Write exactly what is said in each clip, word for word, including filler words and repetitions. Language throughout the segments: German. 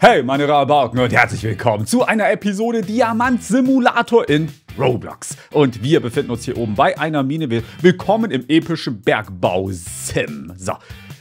Hey meine Rabauken und herzlich willkommen zu einer Episode Diamant Simulator in Roblox. Und wir befinden uns hier oben bei einer Mine. Willkommen im epischen Bergbau-Sim. So,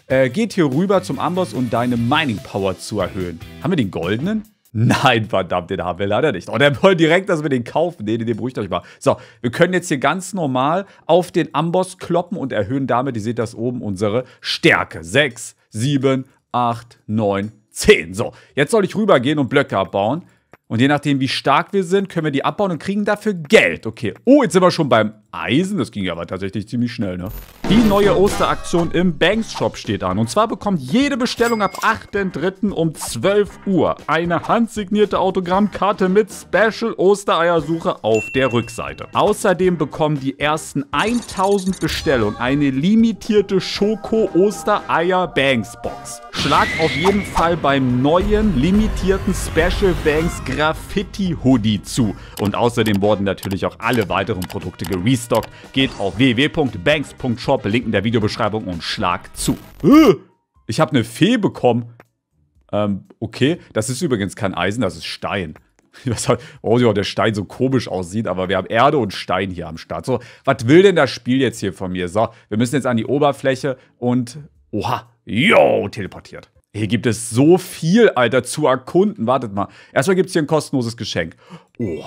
äh, geht hier rüber zum Amboss, um deine Mining-Power zu erhöhen. Haben wir den goldenen? Nein, verdammt, den haben wir leider nicht. Und er wollte direkt, dass wir den kaufen. Nee, den beruhigt euch mal. So, wir können jetzt hier ganz normal auf den Amboss kloppen und erhöhen damit, ihr seht das oben, unsere Stärke. sechs, sieben, acht, neun, zehn. So, jetzt soll ich rübergehen und Blöcke abbauen. Und je nachdem, wie stark wir sind, können wir die abbauen und kriegen dafür Geld. Okay. Oh, jetzt sind wir schon beim Eisen. Das ging ja aber tatsächlich ziemlich schnell, ne? Die neue Osteraktion im Banks Shop steht an. Und zwar bekommt jede Bestellung ab achten dritten um zwölf Uhr eine handsignierte Autogrammkarte mit Special Ostereiersuche auf der Rückseite. Außerdem bekommen die ersten tausend Bestellungen eine limitierte Schoko-Ostereier-Banks-Box. Schlag auf jeden Fall beim neuen limitierten Special Banks Graffiti-Hoodie zu. Und außerdem wurden natürlich auch alle weiteren Produkte gerestockt. Geht auf w w w punkt benx punkt shop, Link in der Videobeschreibung, und schlag zu. Ich habe eine Fee bekommen. Ähm, okay. Das ist übrigens kein Eisen, das ist Stein. Warum oh, der Stein so komisch aussieht, aber wir haben Erde und Stein hier am Start. So, was will denn das Spiel jetzt hier von mir? So, wir müssen jetzt an die Oberfläche und... Oha, yo, teleportiert. Hier gibt es so viel, Alter, zu erkunden. Wartet mal. Erstmal gibt es hier ein kostenloses Geschenk. Oh.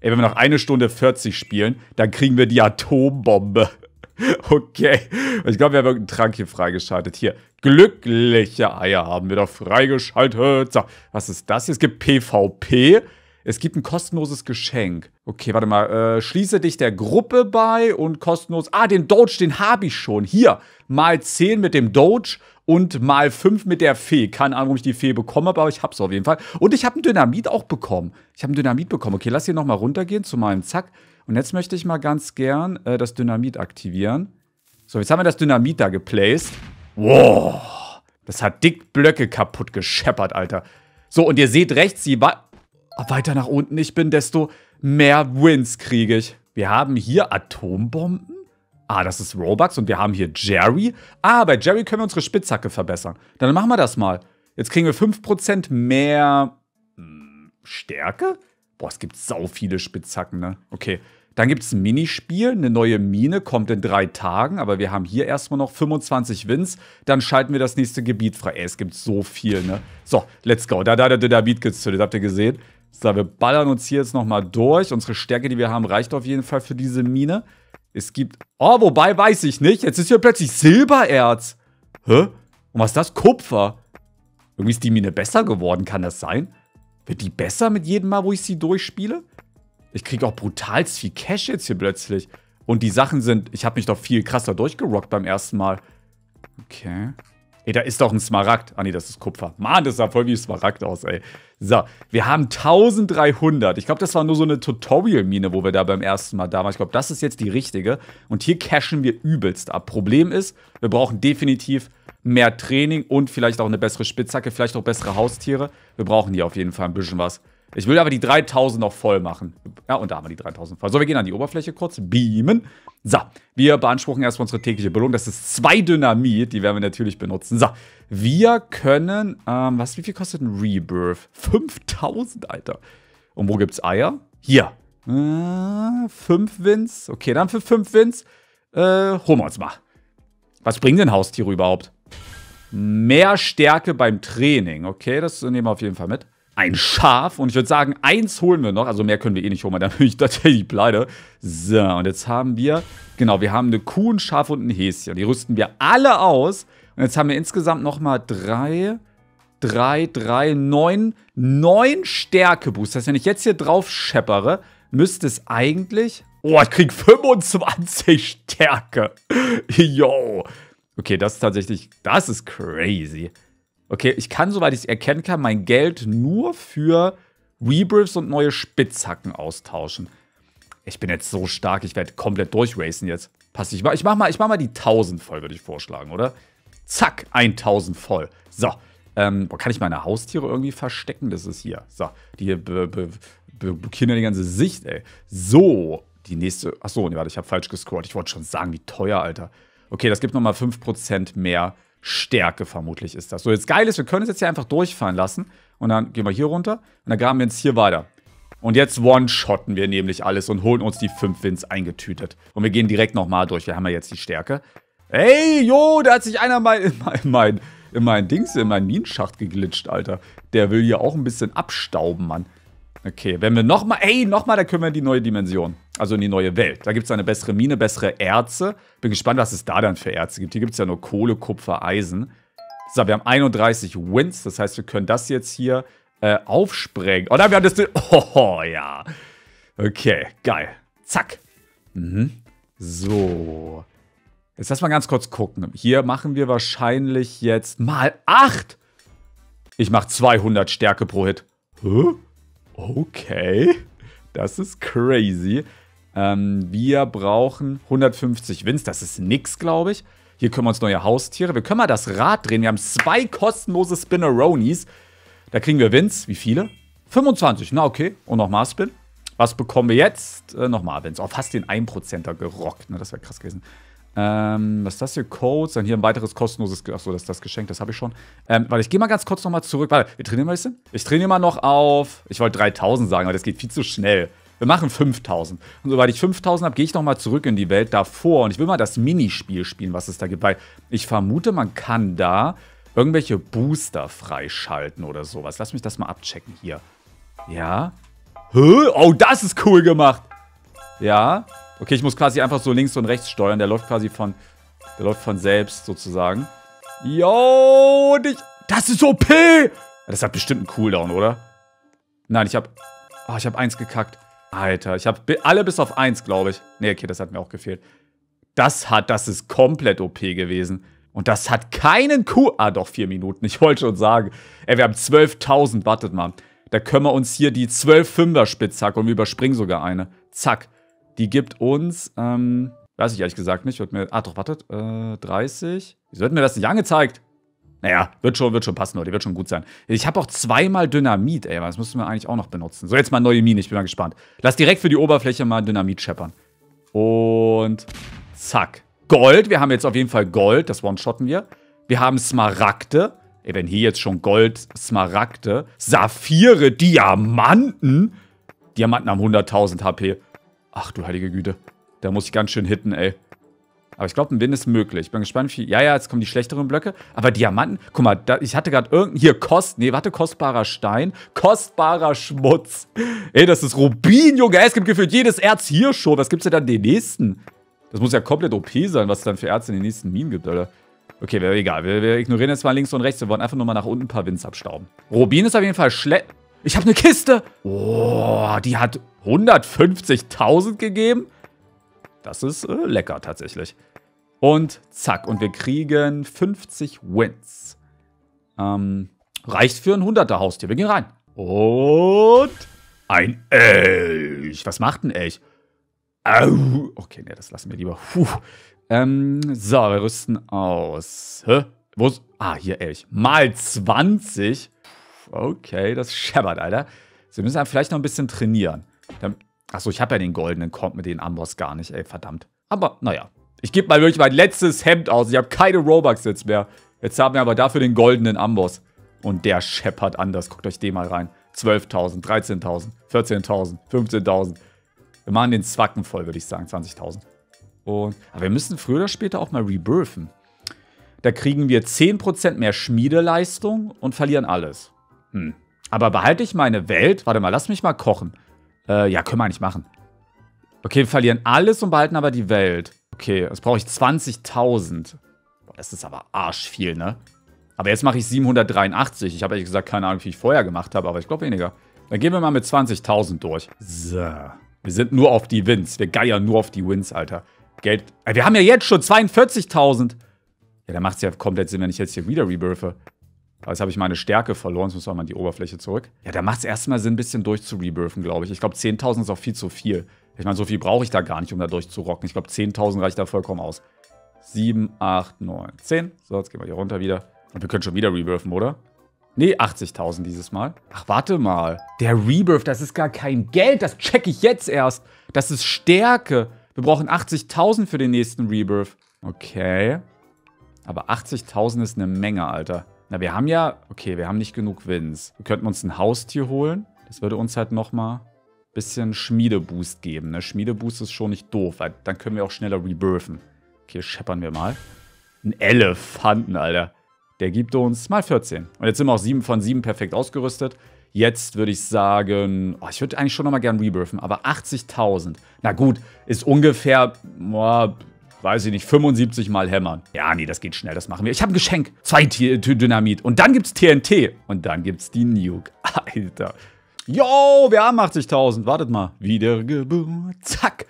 Ey, wenn wir noch eine Stunde vierzig spielen, dann kriegen wir die Atombombe. Okay. Ich glaube, wir haben irgendeinen Trank hier freigeschaltet. Hier. Glückliche Eier haben wir doch freigeschaltet. So. Was ist das hier? Es gibt P V P. Es gibt ein kostenloses Geschenk. Okay, warte mal. Äh, schließe dich der Gruppe bei und kostenlos... Ah, den Doge, den habe ich schon. Hier. Mal zehn mit dem Doge. Und mal fünf mit der Fee. Keine Ahnung, warum ich die Fee bekomme, aber ich hab's auf jeden Fall. Und ich habe ein Dynamit auch bekommen. Ich habe ein Dynamit bekommen. Okay, lass hier nochmal runtergehen zu meinem Zack. Und jetzt möchte ich mal ganz gern äh, das Dynamit aktivieren. So, jetzt haben wir das Dynamit da geplaced. Wow. Das hat dick Blöcke kaputt gescheppert, Alter. So, und ihr seht rechts, je weiter nach unten ich bin, desto mehr Wins kriege ich. Wir haben hier Atombomben. Ah, das ist Robux und wir haben hier Jerry. Ah, bei Jerry können wir unsere Spitzhacke verbessern. Dann machen wir das mal. Jetzt kriegen wir fünf Prozent mehr mh, Stärke? Boah, es gibt sau viele Spitzhacken, ne? Okay, dann gibt es ein Minispiel. Eine neue Mine kommt in drei Tagen. Aber wir haben hier erstmal noch fünfundzwanzig Wins. Dann schalten wir das nächste Gebiet frei. Ey, es gibt so viel, ne? So, let's go. Da hat der Dynamit gezündet, habt ihr gesehen? So, wir ballern uns hier jetzt nochmal durch. Unsere Stärke, die wir haben, reicht auf jeden Fall für diese Mine. Es gibt... Oh, wobei, weiß ich nicht. Jetzt ist hier plötzlich Silbererz. Hä? Und was ist das? Kupfer. Irgendwie ist die Mine besser geworden. Kann das sein? Wird die besser mit jedem Mal, wo ich sie durchspiele? Ich kriege auch brutal viel Cash jetzt hier plötzlich. Und die Sachen sind... Ich habe mich doch viel krasser durchgerockt beim ersten Mal. Okay. Ey, da ist doch ein Smaragd. Ah, nee, das ist Kupfer. Mann, das sah voll wie ein Smaragd aus, ey. So, wir haben dreizehnhundert. Ich glaube, das war nur so eine Tutorial-Mine, wo wir da beim ersten Mal da waren. Ich glaube, das ist jetzt die richtige. Und hier cashen wir übelst ab. Problem ist, wir brauchen definitiv mehr Training und vielleicht auch eine bessere Spitzhacke, vielleicht auch bessere Haustiere. Wir brauchen hier auf jeden Fall ein bisschen was. Ich will aber die dreitausend noch voll machen. Ja, und da haben wir die dreitausend voll. So, wir gehen an die Oberfläche kurz. Beamen. So, wir beanspruchen erstmal unsere tägliche Belohnung. Das ist zwei Dynamit. Die werden wir natürlich benutzen. So, wir können... Ähm, was, wie viel kostet ein Rebirth? fünftausend, Alter. Und wo gibt's Eier? Hier. Äh, fünf Wins. Okay, dann für fünf Wins. Äh, holen wir uns mal. Was bringen denn Haustiere überhaupt? Mehr Stärke beim Training. Okay, das nehmen wir auf jeden Fall mit. Ein Schaf. Und ich würde sagen, eins holen wir noch. Also mehr können wir eh nicht holen, weil dann bin ich tatsächlich pleite. So, und jetzt haben wir... Genau, wir haben eine Kuh, ein Schaf und ein Häschen. Die rüsten wir alle aus. Und jetzt haben wir insgesamt nochmal drei, drei, drei, neun, neun Stärkeboost. Das heißt, wenn ich jetzt hier drauf scheppere, müsste es eigentlich... Oh, ich krieg fünfundzwanzig Stärke. Yo. Okay, das ist tatsächlich... Das ist crazy. Okay, ich kann, soweit ich es erkennen kann, mein Geld nur für Rebirths und neue Spitzhacken austauschen. Ich bin jetzt so stark, ich werde komplett durchracen jetzt. Pass, ich, ich mach mal, ich mach mal die tausend voll, würde ich vorschlagen, oder? Zack, tausend voll. So, ähm, kann ich meine Haustiere irgendwie verstecken? Das ist hier. So, die blockieren ja die ganze Sicht, ey. So, die nächste, achso, nee, warte, ich habe falsch gescrollt. Ich wollte schon sagen, wie teuer, Alter. Okay, das gibt nochmal fünf Prozent mehr Stärke vermutlich ist das. So, jetzt geil ist, wir können es jetzt hier einfach durchfahren lassen. Und dann gehen wir hier runter und dann graben wir jetzt hier weiter. Und jetzt one-shotten wir nämlich alles und holen uns die fünf Wins eingetütet. Und wir gehen direkt nochmal durch. Wir haben ja jetzt die Stärke. Ey, jo, da hat sich einer mal in mein, in mein, in mein Dings, in meinen Minenschacht geglitscht, Alter. Der will hier auch ein bisschen abstauben, Mann. Okay, wenn wir nochmal, ey, nochmal, da können wir in die neue Dimension. Also in die neue Welt. Da gibt es eine bessere Mine, bessere Erze. Bin gespannt, was es da dann für Erze gibt. Hier gibt es ja nur Kohle, Kupfer, Eisen. So, wir haben einunddreißig Wins. Das heißt, wir können das jetzt hier äh, aufsprengen. Oder wir haben das... Oh, ja. Okay, geil. Zack. Mhm. So. Jetzt lass mal ganz kurz gucken. Hier machen wir wahrscheinlich jetzt mal acht. Ich mache zweihundert Stärke pro Hit. Huh? Okay. Das ist crazy. Ähm, wir brauchen hundertfünfzig Wins. Das ist nix, glaube ich. Hier können wir uns neue Haustiere. Wir können mal das Rad drehen. Wir haben zwei kostenlose Spinneronis. Da kriegen wir Wins. Wie viele? fünfundzwanzig. Na, okay. Und nochmal Spin. Was bekommen wir jetzt? Äh, nochmal Wins. Auch fast den ein Prozenter gerockt. Ne? Das wäre krass gewesen. Ähm, was ist das hier? Codes. Dann hier ein weiteres kostenloses... Achso, das ist das Geschenk. Das habe ich schon. Ähm, warte, ich gehe mal ganz kurz nochmal zurück. Warte, wir trainieren mal ein bisschen. Ich trainiere mal noch auf... Ich wollte dreitausend sagen, aber das geht viel zu schnell. Wir machen fünftausend. Und sobald ich fünftausend habe, gehe ich nochmal zurück in die Welt davor. Und ich will mal das Minispiel spielen, was es da gibt. Weil ich vermute, man kann da irgendwelche Booster freischalten oder sowas. Lass mich das mal abchecken hier. Ja. Hä? Oh, das ist cool gemacht. Ja. Okay, ich muss quasi einfach so links und rechts steuern. Der läuft quasi von... Der läuft von selbst sozusagen. Yo, und ich... Das ist O P! Das hat bestimmt einen Cooldown, oder? Nein, ich habe... Oh, ich habe eins gekackt. Alter, ich habe alle bis auf eins, glaube ich. Nee, okay, das hat mir auch gefehlt. Das hat, das ist komplett O P gewesen. Und das hat keinen Q... Ah, doch, vier Minuten. Ich wollte schon sagen. Ey, wir haben zwölftausend. Wartet mal. Da können wir uns hier die zwölf Fünfer-Spitzhacke und wir überspringen sogar eine. Zack. Die gibt uns, ähm... Weiß ich ehrlich gesagt nicht. Wird mir... Ah, doch, wartet. Äh, dreißig. Wieso wird mir das nicht angezeigt? Naja, wird schon, wird schon passen, Leute. Wird schon gut sein. Ich habe auch zweimal Dynamit, ey. Das müssen wir eigentlich auch noch benutzen. So, jetzt mal neue Mine. Ich bin mal gespannt. Lass direkt für die Oberfläche mal Dynamit scheppern. Und zack. Gold. Wir haben jetzt auf jeden Fall Gold. Das one-shotten wir. Wir haben Smaragde. Ey, wenn hier jetzt schon Gold, Smaragde, Saphire, Diamanten. Diamanten haben hunderttausend H P. Ach, du heilige Güte. Da muss ich ganz schön hitten, ey. Aber ich glaube, ein Win ist möglich. Ich bin gespannt, wie viel... Ja, ja, jetzt kommen die schlechteren Blöcke. Aber Diamanten... Guck mal, da, ich hatte gerade irgendein... Hier, Kost... Nee, warte, kostbarer Stein. Kostbarer Schmutz. Ey, das ist Rubin, Junge. Es gibt gefühlt jedes Erz hier schon. Was gibt's denn dann den nächsten? Das muss ja komplett O P sein, was es dann für Erze in den nächsten Minen gibt, Alter. Okay, egal. Wir, wir ignorieren jetzt mal links und rechts. Wir wollen einfach nur mal nach unten ein paar Wins abstauben. Rubin ist auf jeden Fall schlecht... Ich habe eine Kiste! Oh, die hat hundertfünfzigtausend gegeben? Das ist äh, lecker tatsächlich. Und zack. Und wir kriegen fünfzig Wins. Ähm, reicht für ein hunderter Haustier. Wir gehen rein. Und ein Elch. Was macht ein Elch? Au. Okay, ne, das lassen wir lieber. Puh. Ähm, so, wir rüsten aus. Hä? Wo ist? Ah, hier Elch. Mal zwanzig. Okay, das scheppert, Alter. Sie müssen vielleicht noch ein bisschen trainieren. Dann... Achso, ich habe ja den goldenen Korb mit den Amboss gar nicht, ey, verdammt. Aber, naja. Ich gebe mal wirklich mein letztes Hemd aus. Ich habe keine Robux jetzt mehr. Jetzt haben wir aber dafür den goldenen Amboss. Und der scheppert anders. Guckt euch den mal rein. zwölftausend, dreizehntausend, vierzehntausend, fünfzehntausend. Wir machen den Zwacken voll, würde ich sagen. zwanzigtausend. Und, aber wir müssen früher oder später auch mal rebirthen. Da kriegen wir zehn Prozent mehr Schmiedeleistung und verlieren alles. Hm. Aber behalte ich meine Welt? Warte mal, lass mich mal kochen. Äh, ja, können wir eigentlich machen. Okay, wir verlieren alles und behalten aber die Welt. Okay, jetzt brauche ich zwanzigtausend. Boah, das ist aber arschviel, ne? Aber jetzt mache ich siebenhundertdreiundachtzig. Ich habe ehrlich gesagt keine Ahnung, wie ich vorher gemacht habe, aber ich glaube weniger. Dann gehen wir mal mit zwanzigtausend durch. So. Wir sind nur auf die Wins. Wir geiern nur auf die Wins, Alter. Geld. Ey, wir haben ja jetzt schon zweiundvierzigtausend. Ja, dann macht es ja komplett Sinn, wenn ich jetzt hier wieder rebirthe. Aber jetzt habe ich meine Stärke verloren, jetzt muss man mal an die Oberfläche zurück. Ja, da macht es erstmal Sinn, ein bisschen durch zu rebirthen, glaube ich. Ich glaube, zehntausend ist auch viel zu viel. Ich meine, so viel brauche ich da gar nicht, um da durchzurocken. Ich glaube, zehntausend reicht da vollkommen aus. sieben, acht, neun, zehn. So, jetzt gehen wir hier runter wieder. Und wir können schon wieder rebirthen, oder? Nee, achtzigtausend dieses Mal. Ach, warte mal. Der Rebirth, das ist gar kein Geld. Das checke ich jetzt erst. Das ist Stärke. Wir brauchen achtzigtausend für den nächsten Rebirth. Okay. Aber achtzigtausend ist eine Menge, Alter. Na, wir haben ja... Okay, wir haben nicht genug Wins. Wir könnten uns ein Haustier holen. Das würde uns halt nochmal ein bisschen Schmiedeboost geben. Ne? Schmiedeboost ist schon nicht doof, weil dann können wir auch schneller rebirthen. Okay, scheppern wir mal. Ein Elefanten, Alter. Der gibt uns mal vierzehn. Und jetzt sind wir auch sieben von sieben perfekt ausgerüstet. Jetzt würde ich sagen... Oh, ich würde eigentlich schon nochmal gern rebirthen, aber achtzigtausend. Na gut, ist ungefähr... Oh, weiß ich nicht, fünfundsiebzig Mal hämmern. Ja, nee, das geht schnell, das machen wir. Ich habe ein Geschenk. Zwei Dynamit. Und dann gibt's T N T. Und dann gibt's die Nuke. Alter. Yo, wir haben achtzigtausend. Wartet mal. Wiedergeburt. Zack.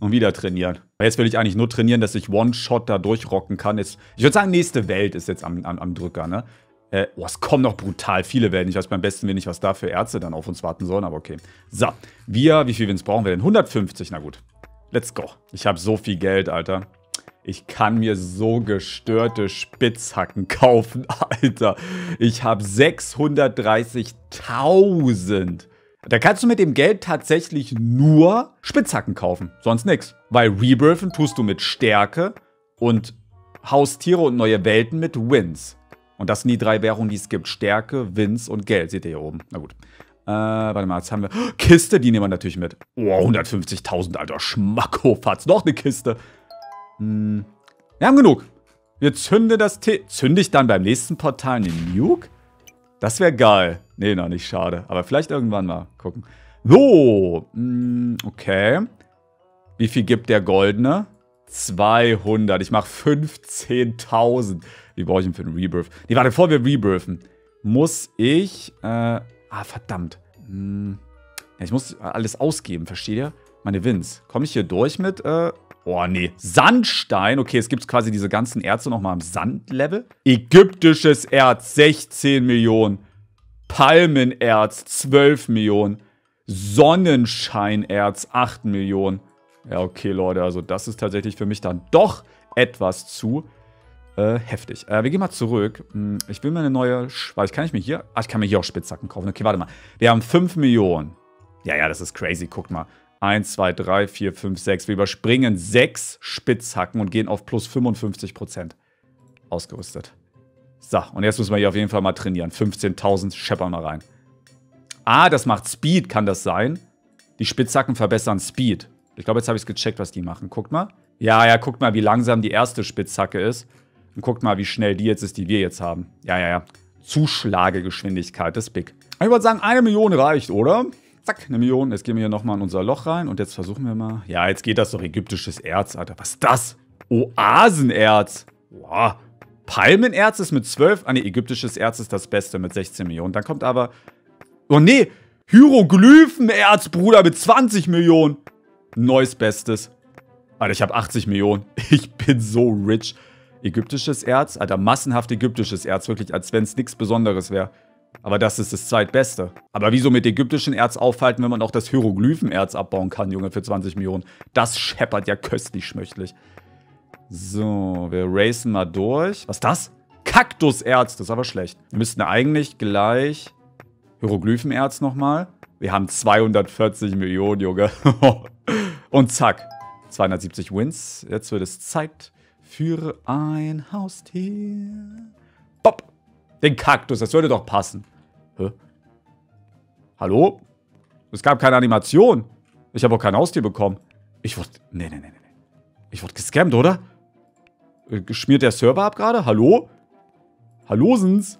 Und wieder trainieren. Jetzt will ich eigentlich nur trainieren, dass ich One-Shot da durchrocken kann. Jetzt, ich würde sagen, nächste Welt ist jetzt am, am, am Drücker, ne? Äh, oh, es kommen noch brutal viele Welten. Ich weiß beim besten wenig, was da für Ärzte dann auf uns warten sollen, aber okay. So, wir, wie viel Wins brauchen wir denn? hundertfünfzig, na gut. Let's go. Ich habe so viel Geld, Alter. Ich kann mir so gestörte Spitzhacken kaufen, Alter. Ich habe sechshundertdreißigtausend. Da kannst du mit dem Geld tatsächlich nur Spitzhacken kaufen. Sonst nix. Weil rebirthen tust du mit Stärke und Haustiere und neue Welten mit Wins. Und das sind die drei Währungen, die es gibt. Stärke, Wins und Geld. Seht ihr hier oben. Na gut. Äh, warte mal, jetzt haben wir... Kiste, die nehmen wir natürlich mit. Oh, hundertfünfzigtausend, Alter, Schmackhofatz. Noch eine Kiste. Hm, wir haben genug. Wir zünden das T... Zünde ich dann beim nächsten Portal einen Nuke? Das wäre geil. Nee, noch nicht, schade. Aber vielleicht irgendwann mal gucken. So, hm, okay. Wie viel gibt der Goldene? zweihundert. Ich mache fünfzehntausend. Die brauche ich denn für den Rebirth? Nee, warte, bevor wir rebirthen, muss ich... Äh, Ah, verdammt. Hm. Ja, ich muss alles ausgeben, versteht ihr? Meine Wins. Komme ich hier durch mit, äh... Oh, nee. Sandstein. Okay, es gibt quasi diese ganzen Erze nochmal am Sandlevel. Ägyptisches Erz, sechzehn Millionen. Palmenerz, zwölf Millionen. Sonnenscheinerz, acht Millionen. Ja, okay, Leute. Also, das ist tatsächlich für mich dann doch etwas zu... Äh, heftig. Äh, wir gehen mal zurück. Ich will mir eine neue... Sch Weiß ich, kann ich mir hier... Ah, ich kann mir hier auch Spitzhacken kaufen. Okay, warte mal. Wir haben fünf Millionen. Ja, ja, das ist crazy. Guckt mal. eins, zwei, drei, vier, fünf, sechs. Wir überspringen sechs Spitzhacken und gehen auf plus fünfundfünfzig Prozent. Ausgerüstet. So, und jetzt müssen wir hier auf jeden Fall mal trainieren. fünfzehntausend, scheppern mal rein. Ah, das macht Speed, kann das sein? Die Spitzhacken verbessern Speed. Ich glaube, jetzt habe ich es gecheckt, was die machen. Guckt mal. Ja, ja, guckt mal, wie langsam die erste Spitzhacke ist. Und guckt mal, wie schnell die jetzt ist, die wir jetzt haben. Ja, ja, ja. Zuschlagegeschwindigkeit ist big. Ich würde sagen, eine Million reicht, oder? Zack, eine Million. Jetzt gehen wir hier nochmal in unser Loch rein. Und jetzt versuchen wir mal. Ja, jetzt geht das doch. Ägyptisches Erz, Alter. Was ist das? Oasenerz. Boah. Palmenerz ist mit zwölf. Ah, ne, ägyptisches Erz ist das Beste mit sechzehn Millionen. Dann kommt aber... Oh, nee. Hieroglyphenerz, Bruder, mit zwanzig Millionen. Neues Bestes. Alter, ich habe achtzig Millionen. Ich bin so rich. Ägyptisches Erz, Alter, massenhaft ägyptisches Erz, wirklich, als wenn es nichts Besonderes wäre. Aber das ist das zweitbeste. Aber wieso mit ägyptischem Erz aufhalten, wenn man auch das Hieroglyphenerz abbauen kann, Junge, für zwanzig Millionen? Das scheppert ja köstlich schmöchtlich. So, wir racen mal durch. Was ist das? Kaktuserz, das ist aber schlecht. Wir müssten eigentlich gleich Hieroglyphenerz nochmal. Wir haben zweihundertvierzig Millionen, Junge. Und zack, zweihundertsiebzig Wins. Jetzt wird es Zeit für ein Haustier. Bob. Den Kaktus. Das würde doch passen. Hä? Hallo? Es gab keine Animation. Ich habe auch kein Haustier bekommen. Ich wurde... Nee, nee, nee, nee. Ich wurde gescammt, oder? Schmiert der Server ab gerade? Hallo? Hallosens?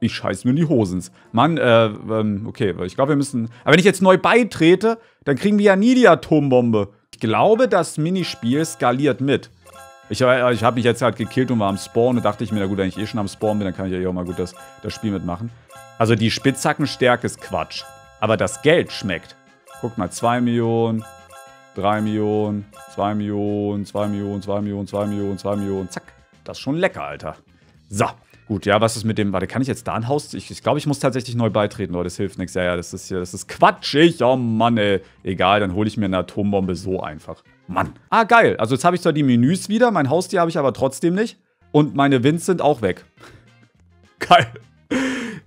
Ich scheiß mir in die Hosens. Mann, äh, ähm, okay. Ich glaube, wir müssen... Aber wenn ich jetzt neu beitrete, dann kriegen wir ja nie die Atombombe. Ich glaube, das Minispiel skaliert mit. Ich, ich habe mich jetzt halt gekillt und war am Spawn und dachte ich mir, na gut, wenn ich eh schon am Spawn bin, dann kann ich ja eh auch mal gut das, das Spiel mitmachen. Also die Spitzhackenstärke ist Quatsch. Aber das Geld schmeckt. Guckt mal, zwei Millionen, drei Millionen, zwei Millionen, zwei Millionen, zwei Millionen, zwei Millionen, zwei Millionen, zack. Das ist schon lecker, Alter. So, gut, ja, was ist mit dem, warte, kann ich jetzt da ein Haus, ich, ich glaube, ich muss tatsächlich neu beitreten, Leute, das hilft nichts. Ja, ja, das ist hier, das ist quatschig, oh Mann, ey. Egal, dann hole ich mir eine Atombombe so einfach. Mann. Ah, geil. Also jetzt habe ich zwar die Menüs wieder, mein Haustier habe ich aber trotzdem nicht. Und meine Wins sind auch weg. Geil.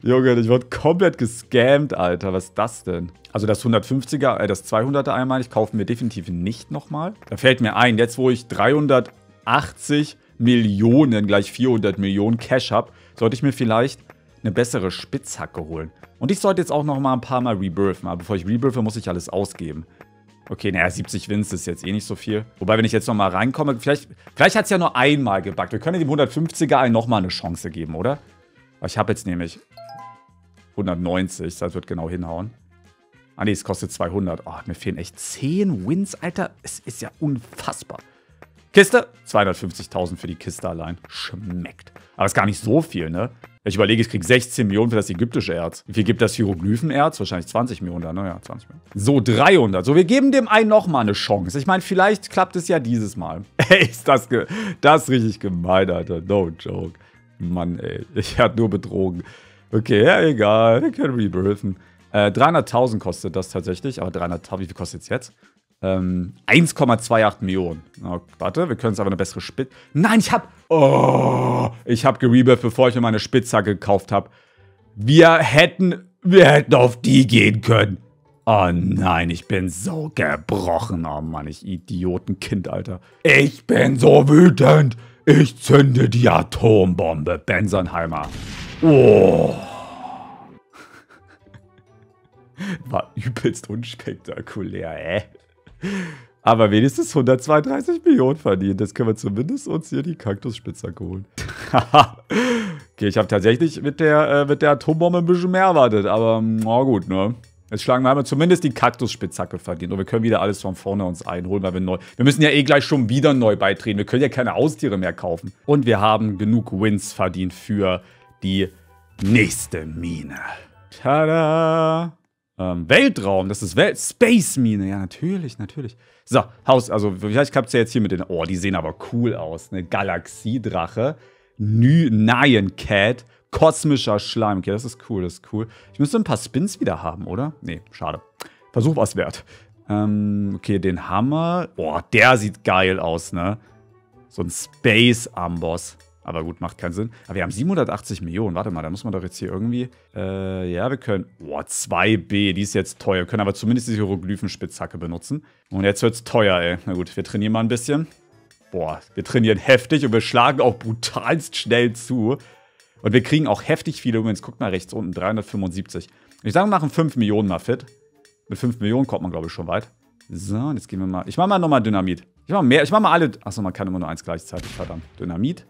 Junge, ich wurde komplett gescammt, Alter. Was ist das denn? Also das hundertfünfziger, äh, das zweihunderter einmal, ich kaufe mir definitiv nicht nochmal. Da fällt mir ein, jetzt wo ich dreihundertachtzig Millionen, gleich vierhundert Millionen Cash habe, sollte ich mir vielleicht eine bessere Spitzhacke holen. Und ich sollte jetzt auch noch mal ein paar Mal rebirthen. Aber bevor ich rebirthe, muss ich alles ausgeben. Okay, naja, siebzig Wins ist jetzt eh nicht so viel. Wobei, wenn ich jetzt noch mal reinkomme, vielleicht, vielleicht hat es ja nur einmal gebackt. Wir können dem hundertfünfziger allen noch mal eine Chance geben, oder? Aber ich habe jetzt nämlich hundertneunzig, das wird genau hinhauen. Ah ne, es kostet zweihundert. Oh, mir fehlen echt zehn Wins, Alter. Es ist ja unfassbar. Kiste? zweihundertfünfzigtausend für die Kiste allein. Schmeckt. Aber ist gar nicht so viel, ne? Ich überlege, ich kriege sechzehn Millionen für das ägyptische Erz. Wie viel gibt das Hieroglyphenerz? Wahrscheinlich zwanzig Millionen. Dann, naja, zwanzig Millionen. So, dreihundert. So, wir geben dem einen nochmal eine Chance. Ich meine, vielleicht klappt es ja dieses Mal. Ey, ist das, ge das ist richtig gemein, Alter. No joke. Mann, ey. Ich hab nur betrogen. Okay, ja, egal. Wir können rebirthen. Äh, dreihunderttausend kostet das tatsächlich. Aber dreihunderttausend, wie viel kostet es jetzt? Ähm, eins Komma acht zwei Millionen. Oh, warte, wir können es aber eine bessere Spitz... Nein, ich hab... Oh, ich hab gerebirthed, bevor ich mir meine Spitzhacke gekauft habe. Wir hätten... Wir hätten auf die gehen können. Oh nein, ich bin so gebrochen. Oh Mann, ich Idiotenkind, Alter. Ich bin so wütend. Ich zünde die Atombombe, Bensenheimer. Oh... War übelst unspektakulär, äh. Aber wenigstens hundertzweiunddreißig Millionen verdient. Das können wir zumindest uns hier die Kaktusspitzhacke holen. Okay, ich habe tatsächlich mit der, äh, mit der Atombombe ein bisschen mehr erwartet. Aber, na gut, ne. Jetzt schlagen wir einmal zumindest die Kaktusspitzhacke verdient. Und wir können wieder alles von vorne uns einholen, weil wir neu... Wir müssen ja eh gleich schon wieder neu beitreten. Wir können ja keine Haustiere mehr kaufen. Und wir haben genug Wins verdient für die nächste Mine. Tada! Ähm, Weltraum, das ist Welt... Space-Mine, ja, natürlich, natürlich. So, Haus, also vielleicht klappt es ja jetzt hier mit den... Oh, die sehen aber cool aus. Eine Galaxiedrache, Nyan Cat, kosmischer Schleim. Okay, das ist cool, das ist cool. Ich müsste ein paar Spins wieder haben, oder? Nee, schade. Versuch was wert. Ähm, okay, den Hammer. Oh, der sieht geil aus, ne? So ein Space-Amboss. Aber gut, macht keinen Sinn. Aber wir haben siebenhundertachtzig Millionen. Warte mal, da muss man doch jetzt hier irgendwie... Äh, ja, wir können... Oh, zwei B, die ist jetzt teuer. Wir können aber zumindest die Hieroglyphenspitzhacke benutzen. Und jetzt wird's teuer, ey. Na gut, wir trainieren mal ein bisschen. Boah, wir trainieren heftig und wir schlagen auch brutalst schnell zu. Und wir kriegen auch heftig viele. Übrigens, guckt mal rechts unten, dreihundertfünfundsiebzig. Ich sage, wir machen fünf Millionen mal fit. Mit fünf Millionen kommt man, glaube ich, schon weit. So, und jetzt gehen wir mal... Ich mache mal nochmal Dynamit. Ich mache mehr... Ich mache mal alle... Achso, man kann immer nur eins gleichzeitig, verdammt. Dynamit.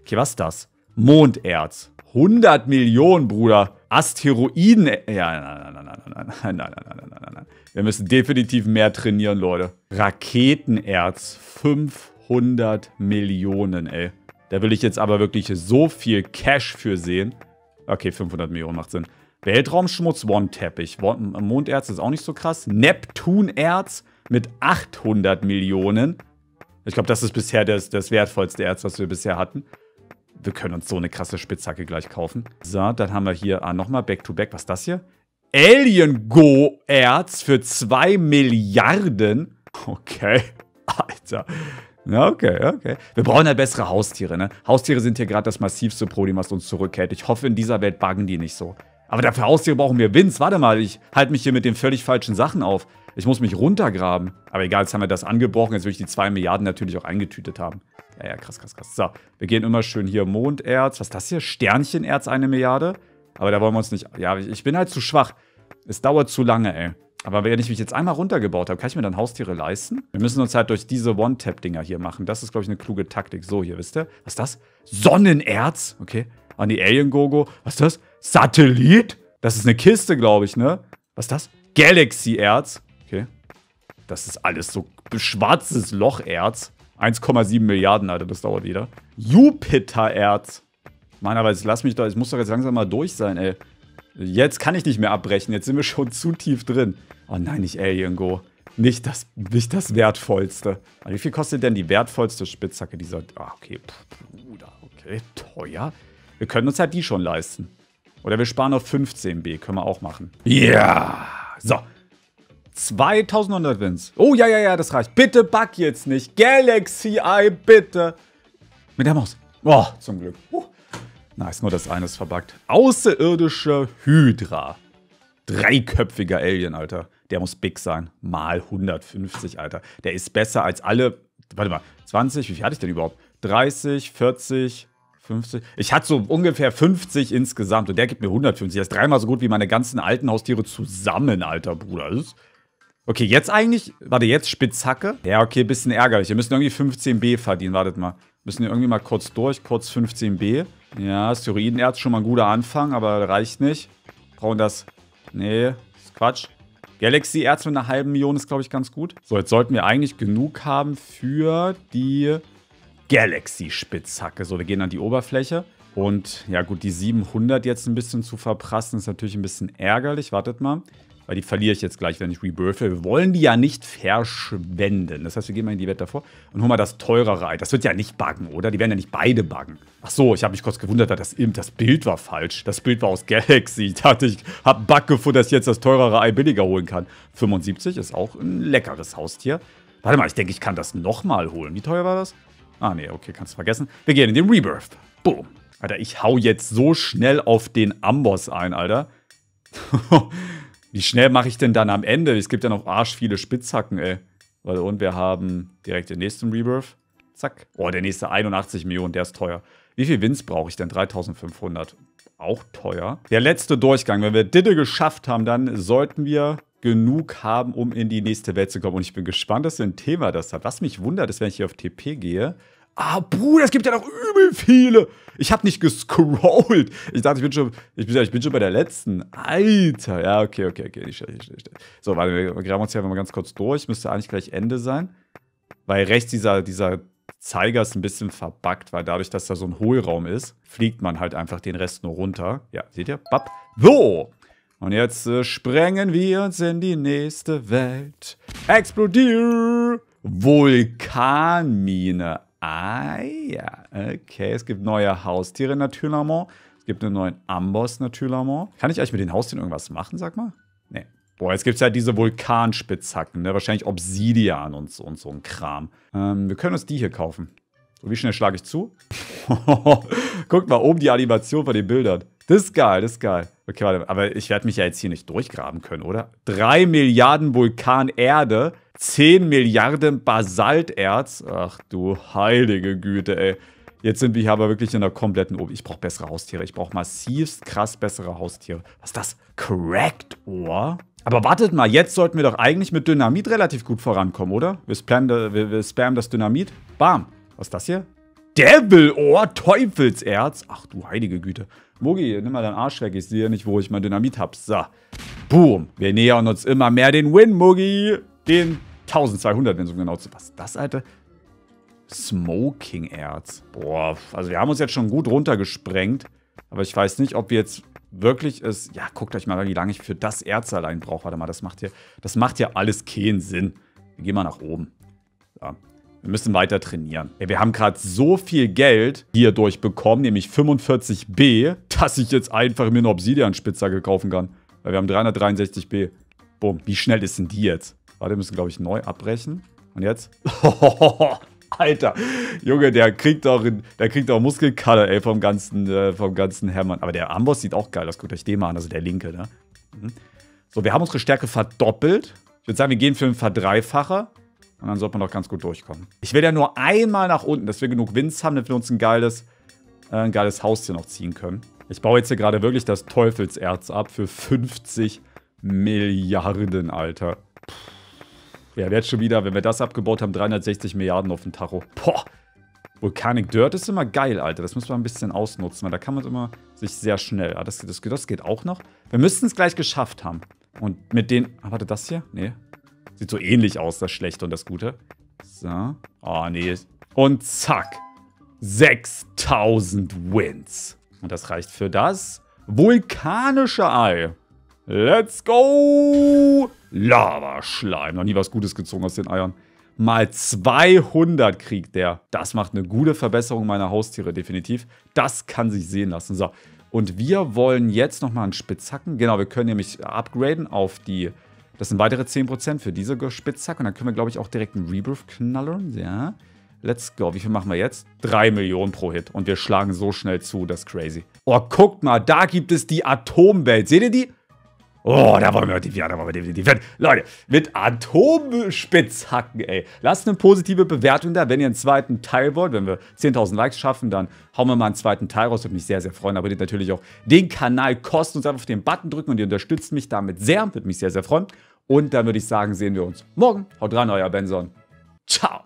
Okay, was ist das? Monderz. hundert Millionen, Bruder. Asteroiden. Ja, nein, nein, nein, nein, nein, nein, nein, nein, nein, nein. Wir müssen definitiv mehr trainieren, Leute. Raketenerz. fünfhundert Millionen, ey. Da will ich jetzt aber wirklich so viel Cash für sehen. Okay, fünfhundert Millionen macht Sinn. Weltraumschmutz, One-Teppich. Monderz ist auch nicht so krass. Neptunerz mit achthundert Millionen. Ich glaube, das ist bisher das, das wertvollste Erz, was wir bisher hatten. Wir können uns so eine krasse Spitzhacke gleich kaufen. So, dann haben wir hier ah, nochmal Back-to-Back. Was ist das hier? Alien-Go-Erz für zwei Milliarden. Okay. Alter. Okay, okay. Wir brauchen ja bessere Haustiere, ne? Haustiere sind hier gerade das massivste Problem, was uns zurückhält. Ich hoffe, in dieser Welt buggen die nicht so. Aber dafür Haustiere brauchen wir Wins. Warte mal, ich halte mich hier mit den völlig falschen Sachen auf. Ich muss mich runtergraben. Aber egal, jetzt haben wir das angebrochen. Jetzt will ich die zwei Milliarden natürlich auch eingetütet haben. Ja, ja, krass, krass, krass. So, wir gehen immer schön hier Monderz. Was ist das hier? Sternchenerz, eine Milliarde. Aber da wollen wir uns nicht... Ja, ich bin halt zu schwach. Es dauert zu lange, ey. Aber wenn ich mich jetzt einmal runtergebaut habe, kann ich mir dann Haustiere leisten? Wir müssen uns halt durch diese One-Tap-Dinger hier machen. Das ist, glaube ich, eine kluge Taktik. So, hier, wisst ihr? Was ist das? Sonnenerz. Okay. An die Alien-Gogo. Was ist das? Satellit? Das ist eine Kiste, glaube ich, ne? Was ist das? Galaxy-Erz. Okay. Das ist alles so schwarzes Locherz. eins Komma sieben Milliarden, Alter, das dauert wieder. Jupitererz. Mann, aber jetzt lass mich da, ich muss doch jetzt langsam mal durch sein, ey. Jetzt kann ich nicht mehr abbrechen, jetzt sind wir schon zu tief drin. Oh nein, nicht Alien Go. Nicht das, nicht das Wertvollste. Aber wie viel kostet denn die wertvollste Spitzhacke dieser... Ah, okay, Bruder, okay, teuer. Wir können uns halt die schon leisten. Oder wir sparen auf fünfzehn B, können wir auch machen. Ja, yeah. So. zweitausendneunhundert Wins. Oh, ja, ja, ja, das reicht. Bitte bug jetzt nicht. Galaxy Eye, bitte. Mit der Maus. Boah, zum Glück. Uh. Nice, nur das eine ist verbuggt. Außerirdische Hydra. Dreiköpfiger Alien, Alter. Der muss big sein. Mal hundertfünfzig, Alter. Der ist besser als alle... Warte mal, zwanzig, wie viel hatte ich denn überhaupt? dreißig, vierzig, fünfzig. Ich hatte so ungefähr fünfzig insgesamt. Und der gibt mir hundertfünfzig. Das ist dreimal so gut wie meine ganzen alten Haustiere zusammen, alter Bruder. Das ist okay, jetzt eigentlich. Warte, jetzt Spitzhacke. Ja, okay, bisschen ärgerlich. Wir müssen irgendwie fünfzehn B verdienen. Wartet mal. Müssen wir irgendwie mal kurz durch. Kurz fünfzehn B. Ja, Steroidenerz schon mal ein guter Anfang, aber reicht nicht. Brauchen das. Nee, ist Quatsch. Galaxy-Erz mit einer halben Million ist, glaube ich, ganz gut. So, jetzt sollten wir eigentlich genug haben für die Galaxy-Spitzhacke. So, wir gehen an die Oberfläche. Und ja gut, die siebenhundert jetzt ein bisschen zu verprassen, ist natürlich ein bisschen ärgerlich. Wartet mal, weil die verliere ich jetzt gleich, wenn ich rebirthe. Wir wollen die ja nicht verschwenden. Das heißt, wir gehen mal in die Wette davor und holen mal das teurere Ei. Das wird ja nicht buggen, oder? Die werden ja nicht beide buggen. Ach so, ich habe mich kurz gewundert, das, das Bild war falsch. Das Bild war aus Galaxy. Ich dachte, ich habe einen Bug gefunden, dass ich jetzt das teurere Ei billiger holen kann. fünfundsiebzig ist auch ein leckeres Haustier. Warte mal, ich denke, ich kann das nochmal holen. Wie teuer war das? Ah, nee, okay, kannst du vergessen. Wir gehen in den Rebirth. Boom. Alter, ich hau jetzt so schnell auf den Amboss ein, Alter. Wie schnell mache ich denn dann am Ende? Es gibt ja noch arsch viele Spitzhacken, ey. Und wir haben direkt den nächsten Rebirth. Zack. Oh, der nächste einundachtzig Millionen, der ist teuer. Wie viel Wins brauche ich denn? dreitausendfünfhundert. Auch teuer. Der letzte Durchgang. Wenn wir Ditte geschafft haben, dann sollten wir genug haben, um in die nächste Welt zu kommen. Und ich bin gespannt, dass wir ein Thema das hat. Was mich wundert, ist, wenn ich hier auf T P gehe. Ah, Bruder, es gibt ja noch übel viele. Ich habe nicht gescrollt. Ich dachte, ich bin, schon, ich, bin, ich bin schon bei der letzten. Alter. Ja, okay, okay, okay. Ich, ich, ich, so, warte, wir graben uns hier einfach mal ganz kurz durch. Müsste eigentlich gleich Ende sein. Weil rechts dieser, dieser Zeiger ist ein bisschen verbuggt, weil dadurch, dass da so ein Hohlraum ist, fliegt man halt einfach den Rest nur runter. Ja, seht ihr? Bap. So. Und jetzt äh, sprengen wir uns in die nächste Welt. Explodier! Vulkanmine. Ah ja, okay. Es gibt neue Haustiere natürlich. Es gibt einen neuen Amboss natürlich. Kann ich eigentlich mit den Haustieren irgendwas machen, sag mal? Nee. Boah, jetzt gibt es ja halt diese Vulkanspitzhacken, ne? Wahrscheinlich Obsidian und so, und so ein Kram. Ähm, wir können uns die hier kaufen. So, wie schnell schlage ich zu? Guckt mal oben die Animation von den Bildern. Das ist geil, das ist geil. Okay, warte, aber ich werde mich ja jetzt hier nicht durchgraben können, oder? drei Milliarden Vulkanerde, zehn Milliarden Basalterz. Ach du heilige Güte, ey. Jetzt sind wir hier aber wirklich in der kompletten Ober. Ich brauche bessere Haustiere. Ich brauche massivst krass bessere Haustiere. Was ist das? Cracked Ohr? Aber wartet mal, jetzt sollten wir doch eigentlich mit Dynamit relativ gut vorankommen, oder? Wir spammen, wir, wir spammen das Dynamit. Bam. Was ist das hier? Devil Ohr, Teufelserz. Ach du heilige Güte. Mogi, nimm mal deinen Arsch weg. Ich sehe ja nicht, wo ich mein Dynamit hab. So. Boom. Wir nähern uns immer mehr den Win, Mogi. Den zwölfhundert, wenn so genau zu. Was ist das, Alter? Smoking-Erz. Boah, also wir haben uns jetzt schon gut runtergesprengt. Aber ich weiß nicht, ob wir jetzt wirklich es. Ja, guckt euch mal, wie lange ich für das Erz allein brauche. Warte mal, das macht hier, das macht hier alles keinen Sinn. Wir gehen mal nach oben. Ja. Wir müssen weiter trainieren. Ey, wir haben gerade so viel Geld hier durchbekommen, nämlich fünfundvierzig B, dass ich jetzt einfach mir eine Obsidian-Spitzhacke kaufen kann. Weil wir haben dreihundertdreiundsechzig B. Boom. Wie schnell ist denn die jetzt? Warte, wir müssen, glaube ich, neu abbrechen. Und jetzt? Alter. Junge, der kriegt auch, der kriegt auch Muskelkater, ey, vom ganzen, äh, vom ganzen Hämmern. Aber der Amboss sieht auch geil aus. Guckt euch den mal an, also der linke, ne? Mhm. So, wir haben unsere Stärke verdoppelt. Ich würde sagen, wir gehen für einen Verdreifacher. Und dann sollte man doch ganz gut durchkommen. Ich will ja nur einmal nach unten, dass wir genug Wins haben, damit wir uns ein geiles, äh, ein geiles Haustier noch ziehen können. Ich baue jetzt hier gerade wirklich das Teufelserz ab für fünfzig Milliarden, Alter. Puh. Wir haben jetzt schon wieder, wenn wir das abgebaut haben, dreihundertsechzig Milliarden auf dem Tacho. Boah! Volcanic Dirt ist immer geil, Alter. Das muss man ein bisschen ausnutzen, weil da kann man immer sich sehr schnell. Ah, das, das, das geht auch noch. Wir müssten es gleich geschafft haben. Und mit den. Ah, warte, das hier? Nee. Sieht so ähnlich aus, das Schlechte und das Gute. So. Oh, nee. Und zack. sechstausend Wins. Und das reicht für das vulkanische Ei. Let's go. Lavaschleim. Noch nie was Gutes gezogen aus den Eiern. Mal zweihundert kriegt der. Das macht eine gute Verbesserung meiner Haustiere, definitiv. Das kann sich sehen lassen. So. Und wir wollen jetzt nochmal einen Spitzhacken. Genau, wir können nämlich upgraden auf die. Das sind weitere zehn Prozent für diese Spitzhacke. Und dann können wir, glaube ich, auch direkt einen Rebirth knallern. Ja. Let's go. Wie viel machen wir jetzt? drei Millionen pro Hit. Und wir schlagen so schnell zu. Das ist crazy. Oh, guckt mal. Da gibt es die Atomwelt. Seht ihr die? Oh, da wollen wir definitiv, da wollen wir definitiv werden. Leute, mit Atomspitzhacken, ey. Lasst eine positive Bewertung da, wenn ihr einen zweiten Teil wollt. Wenn wir zehntausend Likes schaffen, dann hauen wir mal einen zweiten Teil raus. Würde mich sehr, sehr freuen. Abonniert natürlich auch den Kanal kostenlos. Einfach auf den Button drücken und ihr unterstützt mich damit sehr. Würde mich sehr, sehr freuen. Und dann würde ich sagen, sehen wir uns morgen. Haut rein, euer Benson. Ciao.